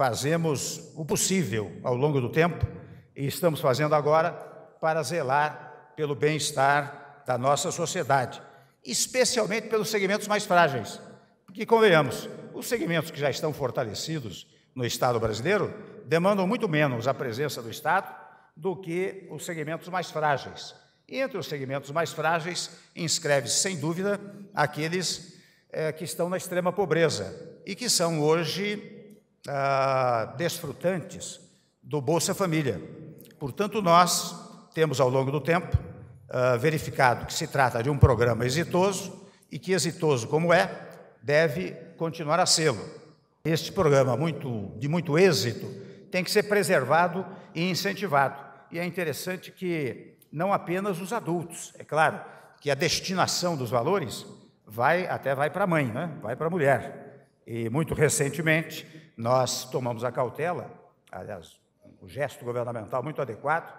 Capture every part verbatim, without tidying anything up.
fazemos o possível ao longo do tempo e estamos fazendo agora para zelar pelo bem-estar da nossa sociedade, especialmente pelos segmentos mais frágeis, porque, convenhamos, os segmentos que já estão fortalecidos no Estado brasileiro demandam muito menos a presença do Estado do que os segmentos mais frágeis. Entre os segmentos mais frágeis, inscreve-se, sem dúvida, aqueles é, que estão na extrema pobreza e que são hoje ah, desfrutantes do Bolsa Família. Portanto, nós temos, ao longo do tempo, ah, verificado que se trata de um programa exitoso e que, exitoso como é, deve continuar a sê-lo. Este programa muito, de muito êxito tem que ser preservado e incentivado. E é interessante que não apenas os adultos. É claro que a destinação dos valores vai até vai para a mãe, né? Vai para a mulher. E, muito recentemente, nós tomamos a cautela, aliás, um gesto governamental muito adequado,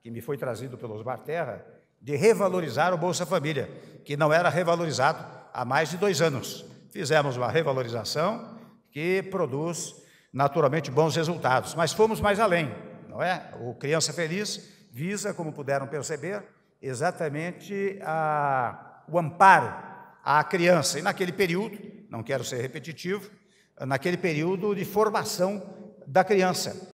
que me foi trazido pelo Osmar Terra, de revalorizar o Bolsa Família, que não era revalorizado há mais de dois anos. Fizemos uma revalorização que produz, naturalmente, bons resultados. Mas fomos mais além, não é? O Criança Feliz visa, como puderam perceber, exatamente a, o amparo à criança. E naquele período, não quero ser repetitivo, naquele período de formação da criança.